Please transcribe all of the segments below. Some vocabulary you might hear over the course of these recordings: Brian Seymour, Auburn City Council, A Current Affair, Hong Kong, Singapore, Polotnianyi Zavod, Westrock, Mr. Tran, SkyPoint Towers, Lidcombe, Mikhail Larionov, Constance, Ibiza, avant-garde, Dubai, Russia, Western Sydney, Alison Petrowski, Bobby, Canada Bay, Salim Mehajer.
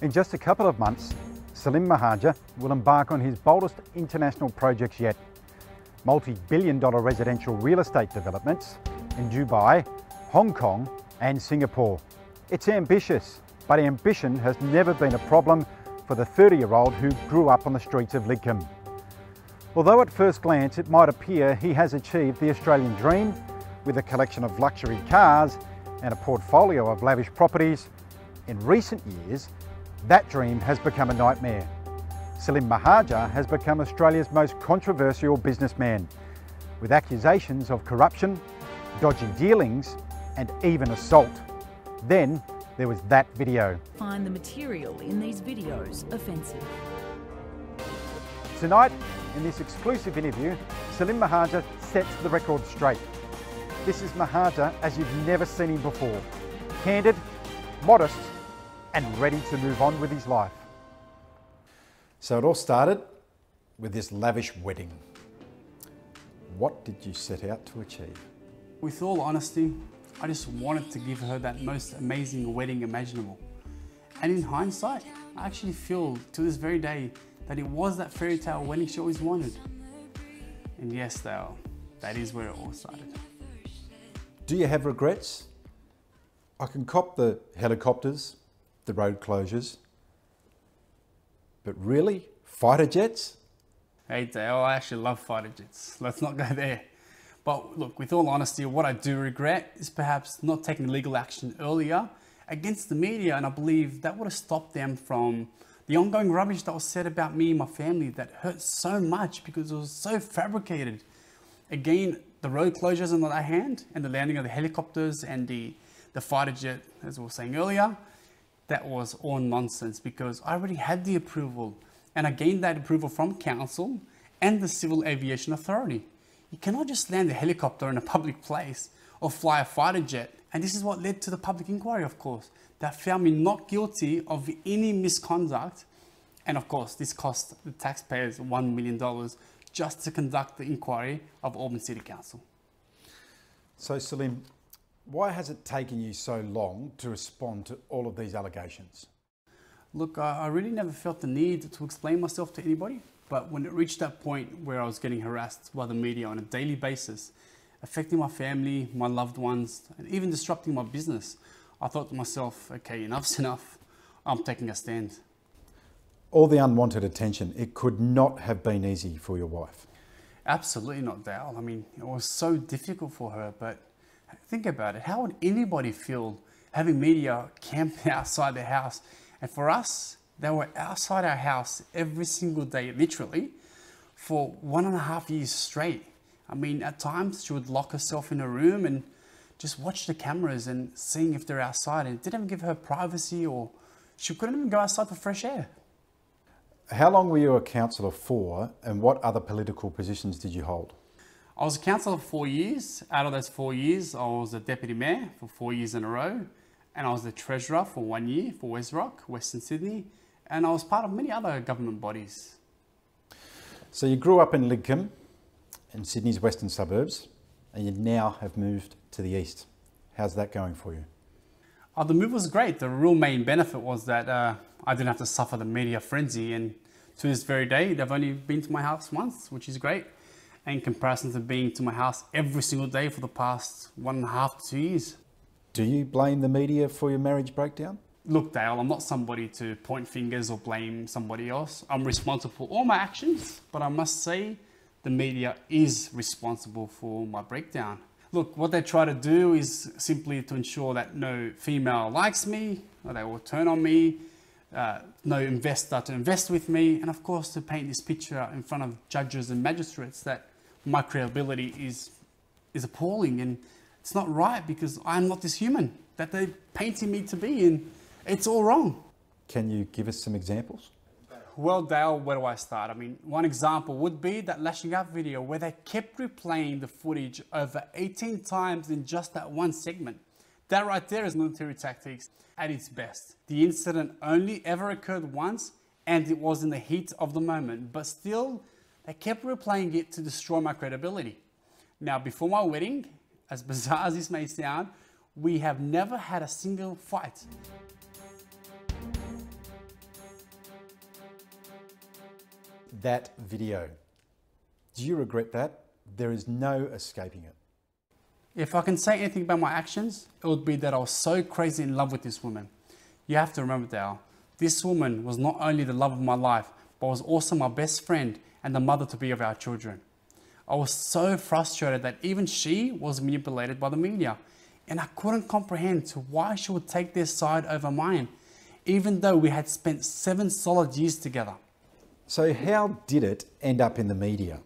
In just a couple of months, Salim Mehajer will embark on his boldest international projects yet. Multi-billion-dollar residential real estate developments in Dubai, Hong Kong and Singapore. It's ambitious, but ambition has never been a problem for the 30-year-old who grew up on the streets of Lidcombe. Although at first glance it might appear he has achieved the Australian dream with a collection of luxury cars and a portfolio of lavish properties, in recent years that dream has become a nightmare. Salim Mehajer has become Australia's most controversial businessman, with accusations of corruption, dodgy dealings and even assault. Then there was that video. Find the material in these videos offensive. Tonight, in this exclusive interview, Salim Mehajer sets the record straight. This is Mehajer as you've never seen him before. Candid, modest and ready to move on with his life. So it all started with this lavish wedding. What did you set out to achieve? With all honesty, I just wanted to give her that most amazing wedding imaginable. And in hindsight, I actually feel to this very day that it was that fairy tale wedding she always wanted. And yes, though, that is where it all started. Do you have regrets? I can cop the helicopters, the road closures, but really, fighter jets? Hey Dale, I actually love fighter jets. Let's not go there. But look, with all honesty, what I do regret is perhaps not taking legal action earlier against the media, and I believe that would have stopped them from the ongoing rubbish that was said about me and my family that hurt so much because it was so fabricated. Again, the road closures on the other hand, and the landing of the helicopters and the fighter jet, as we were saying earlier, that was all nonsense because I already had the approval and I gained that approval from council and the Civil Aviation Authority. You cannot just land a helicopter in a public place or fly a fighter jet. And this is what led to the public inquiry, of course, that found me not guilty of any misconduct. And of course, this cost the taxpayers $1 million just to conduct the inquiry of Auburn City Council. So Salim, why has it taken you so long to respond to all of these allegations? Look, I really never felt the need to explain myself to anybody, but when it reached that point where I was getting harassed by the media on a daily basis, affecting my family, my loved ones, and even disrupting my business, I thought to myself, okay, enough's enough, I'm taking a stand. All the unwanted attention, it could not have been easy for your wife. Absolutely not, Dale. I mean, it was so difficult for her, but think about it, how would anybody feel having media camped outside their house? And for us, they were outside our house every single day, literally, for 1.5 years straight. I mean, at times she would lock herself in her room and just watch the cameras and seeing if they're outside, and it didn't even give her privacy, or she couldn't even go outside for fresh air. How long were you a councillor for, and what other political positions did you hold? I was a councillor for 4 years. Out of those 4 years, I was a deputy mayor for 4 years in a row. And I was the treasurer for 1 year for Westrock, Western Sydney. And I was part of many other government bodies. So you grew up in Lidcombe, in Sydney's western suburbs, and you now have moved to the east. How's that going for you? Oh, the move was great. The real main benefit was that I didn't have to suffer the media frenzy. And to this very day, they've only been to my house once, which is great. In comparison to being to my house every single day for the past 1.5 to 2 years. Do you blame the media for your marriage breakdown? Look, Dale, I'm not somebody to point fingers or blame somebody else. I'm responsible for all my actions, but I must say the media is responsible for my breakdown. Look, what they try to do is simply to ensure that no female likes me, or they will turn on me, no investor to invest with me, and of course to paint this picture in front of judges and magistrates that my credibility is appalling, and it's not right because I'm not this human that they painted me to be, and it's all wrong. Can you give us some examples? Well, Dale, where do I start? I mean, one example would be that lashing out video where they kept replaying the footage over 18 times in just that one segment. That right there is military tactics at its best. The incident only ever occurred once, and it was in the heat of the moment, but still, they kept replaying it to destroy my credibility. Now, before my wedding, as bizarre as this may sound, we have never had a single fight. that video. Do you regret that? There is no escaping it. If I can say anything about my actions, it would be that I was so crazy in love with this woman. You have to remember that Al. This woman was not only the love of my life, but was also my best friend and the mother-to-be of our children. I was so frustrated that even she was manipulated by the media, and I couldn't comprehend why she would take their side over mine, even though we had spent 7 solid years together. So how did it end up in the media?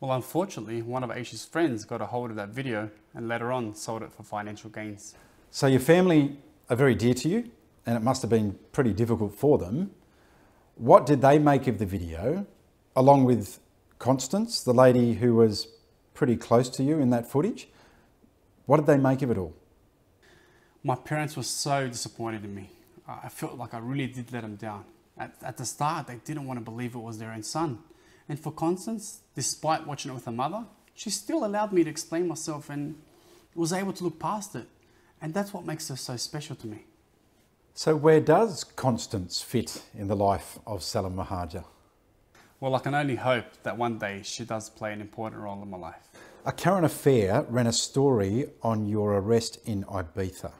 Well, unfortunately, one of Aisha's friends got a hold of that video and later on sold it for financial gains. So your family are very dear to you, and it must have been pretty difficult for them. What did they make of the video, along with Constance, the lady who was pretty close to you in that footage? What did they make of it all? My parents were so disappointed in me. I felt like I really did let them down. At the start, they didn't want to believe it was their own son. And for Constance, despite watching it with her mother, she still allowed me to explain myself and was able to look past it. And that's what makes her so special to me. So where does Constance fit in the life of Salim Mehajer? Well, I can only hope that one day she does play an important role in my life. A Current Affair ran a story on your arrest in Ibiza.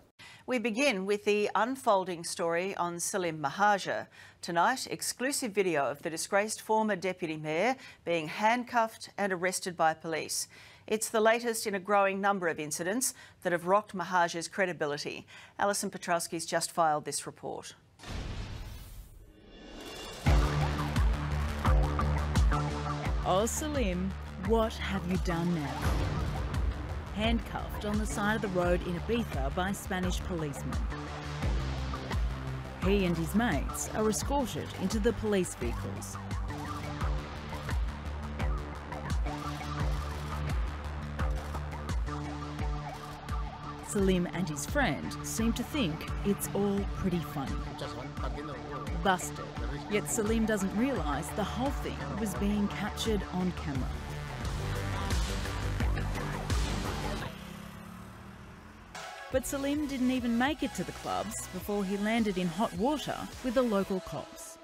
We begin with the unfolding story on Salim Mehajer. Tonight, exclusive video of the disgraced former deputy mayor being handcuffed and arrested by police. It's the latest in a growing number of incidents that have rocked Mehajer's credibility. Alison Petrowski's just filed this report. Oh, Salim, what have you done now? Handcuffed on the side of the road in Ibiza by Spanish policemen. He and his mates are escorted into the police vehicles. Salim and his friend seem to think it's all pretty funny. Busted. Yet Salim doesn't realise the whole thing was being captured on camera. But Salim didn't even make it to the clubs before he landed in hot water with the local cops.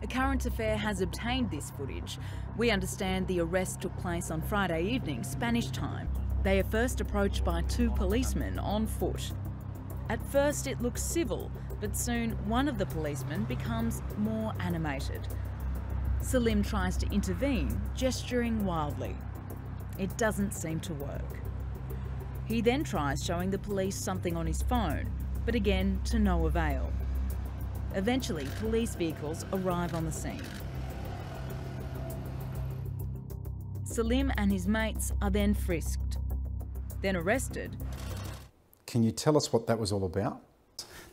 A Current Affair has obtained this footage. We understand the arrest took place on Friday evening, Spanish time. They are first approached by 2 policemen on foot. At first it looks civil, but soon one of the policemen becomes more animated. Salim tries to intervene, gesturing wildly. It doesn't seem to work. He then tries showing the police something on his phone, but again, to no avail. Eventually, police vehicles arrive on the scene. Salim and his mates are then frisked, then arrested. Can you tell us what that was all about?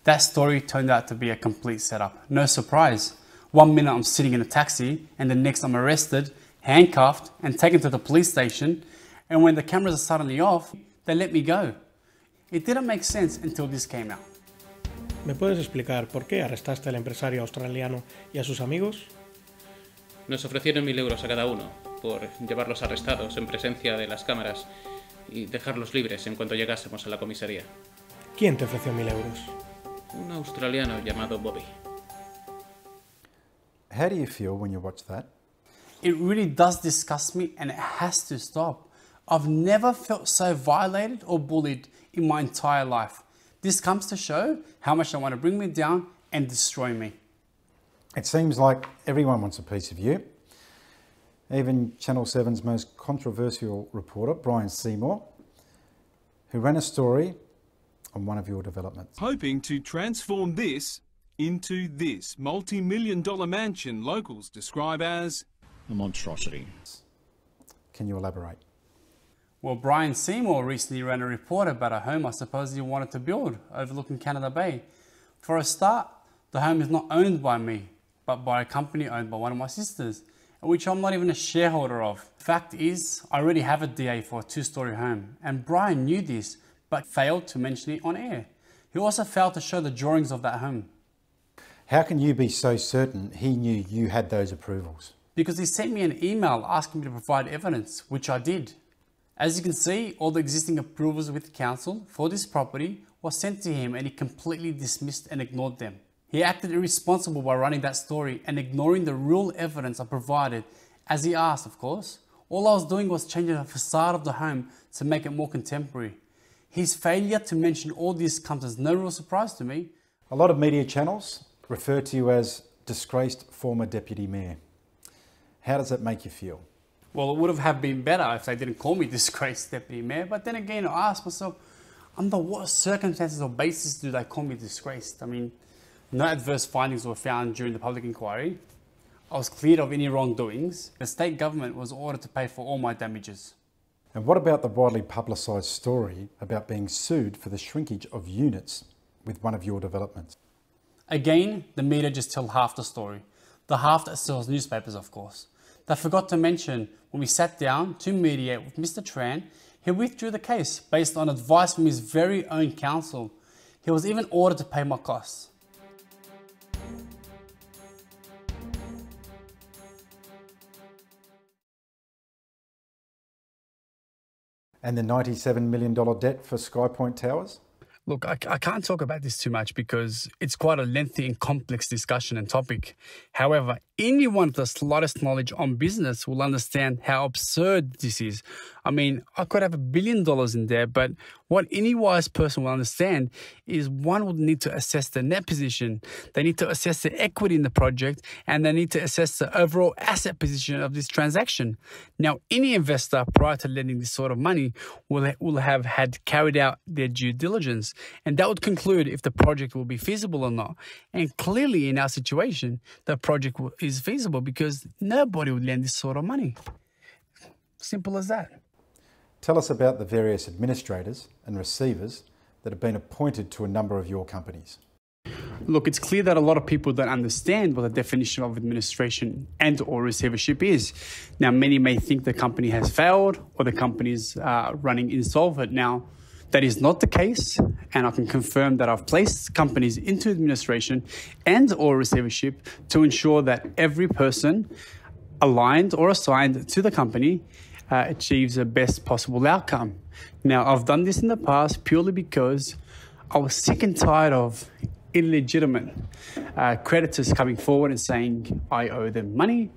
That story turned out to be a complete setup. No surprise. 1 minute I'm sitting in a taxi, and the next I'm arrested, handcuffed and taken to the police station, and when the cameras are suddenly off, they let me go. It didn't make sense until this came out. ¿Me puedes explicar por qué arrestaste al empresario australiano y a sus amigos? Nos ofrecieron 1.000 euros a cada uno por llevarlos arrestados en presencia de las cámaras y dejarlos libres en cuanto llegásemos a la comisaría. ¿Quién te ofreció 1.000 euros? Un australiano llamado Bobby. How do you feel when you watch that? It really does disgust me, and it has to stop. I've never felt so violated or bullied in my entire life. This comes to show how much they want to bring me down and destroy me. It seems like everyone wants a piece of you. Even Channel 7's most controversial reporter, Brian Seymour, who ran a story on one of your developments. Hoping to transform this into this multi-million-dollar mansion locals describe as a monstrosity. Can you elaborate? Well, Brian Seymour recently ran a report about a home I supposedly wanted to build overlooking Canada Bay. For a start, the home is not owned by me, but by a company owned by one of my sisters, which I'm not even a shareholder of. Fact is, I already have a DA for a 2-story home, and Brian knew this, but failed to mention it on air. He also failed to show the drawings of that home. How can you be so certain he knew you had those approvals? Because he sent me an email asking me to provide evidence, which I did. As you can see, all the existing approvals with council for this property was sent to him, and he completely dismissed and ignored them. He acted irresponsible by writing that story and ignoring the real evidence I provided, as he asked, of course. All I was doing was changing the facade of the home to make it more contemporary. His failure to mention all this comes as no real surprise to me. A lot of media channels refer to you as disgraced former deputy mayor. How does that make you feel? Well, it would have been better if they didn't call me disgraced deputy mayor, but then again, I asked myself, under what circumstances or basis do they call me disgraced? I mean, no adverse findings were found during the public inquiry. I was cleared of any wrongdoings. The state government was ordered to pay for all my damages. And what about the widely publicised story about being sued for the shrinkage of units with one of your developments? Again, the media just tell half the story. The half that sells newspapers, of course. They forgot to mention, when we sat down to mediate with Mr. Tran, he withdrew the case based on advice from his very own counsel. He was even ordered to pay my costs. And the $97 million debt for SkyPoint Towers? Look, I can't talk about this too much because it's quite a lengthy and complex discussion and topic. However, anyone with the slightest knowledge on business will understand how absurd this is. I mean, I could have $1 billion in there, but what any wise person will understand is one would need to assess the net position, they need to assess the equity in the project, and they need to assess the overall asset position of this transaction. Now, any investor prior to lending this sort of money will have had carried out their due diligence. And that would conclude if the project will be feasible or not. And clearly in our situation, the project is feasible because nobody would lend this sort of money. Simple as that. Tell us about the various administrators and receivers that have been appointed to a number of your companies. Look, it's clear that a lot of people don't understand what the definition of administration and or receivership is. Now, many may think the company has failed or the company is running insolvent now. That is not the case, and I can confirm that I've placed companies into administration and or receivership to ensure that every person aligned or assigned to the company achieves the best possible outcome. Now, I've done this in the past purely because I was sick and tired of illegitimate creditors coming forward and saying I owe them money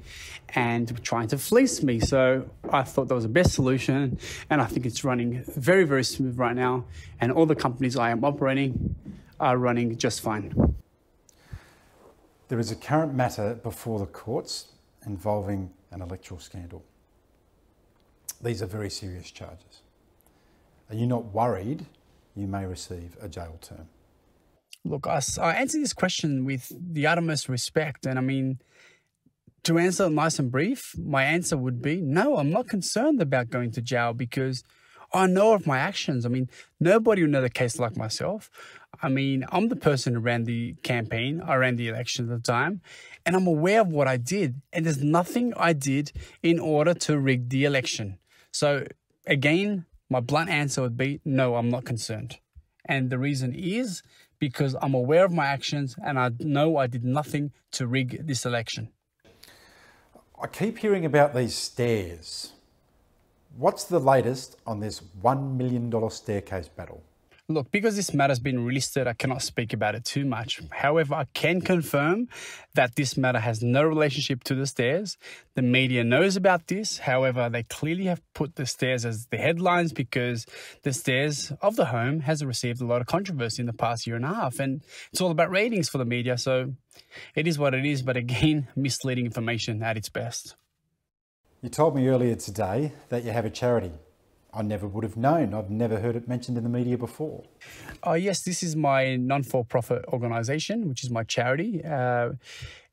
and trying to fleece me. So I thought that was the best solution, and I think it's running very, very smooth right now, and all the companies I am operating are running just fine. There is a current matter before the courts involving an electoral scandal. These are very serious charges. Are you not worried you may receive a jail term? Look, I answer this question with the utmost respect, and I mean, to answer nice and brief, my answer would be no, I'm not concerned about going to jail because I know of my actions. I mean, nobody will know the case like myself. I mean, I'm the person who ran the campaign, I ran the election at the time, and I'm aware of what I did, and there's nothing I did in order to rig the election. So again, my blunt answer would be no, I'm not concerned. And the reason is because I'm aware of my actions and I know I did nothing to rig this election. I keep hearing about these stairs. What's the latest on this $1 million staircase battle? Look, because this matter's been relisted, I cannot speak about it too much. However, I can confirm that this matter has no relationship to the stairs. The media knows about this. However, they clearly have put the stairs as the headlines because the stairs of the home has received a lot of controversy in the past year and a half. And it's all about ratings for the media. So it is what it is. But again, misleading information at its best. You told me earlier today that you have a charity. I never would have known. I've never heard it mentioned in the media before. Yes, this is my non-for-profit organisation, which is my charity.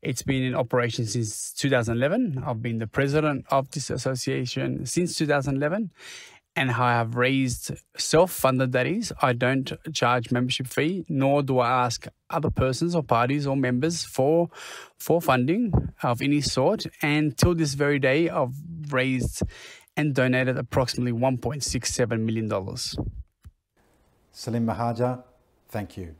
It's been in operation since 2011. I've been the president of this association since 2011, and I have raised self-funded, that is. I don't charge membership fee, nor do I ask other persons or parties or members for funding of any sort. And till this very day, I've raised and donated approximately $1.67 million. Salim Mehajer, thank you.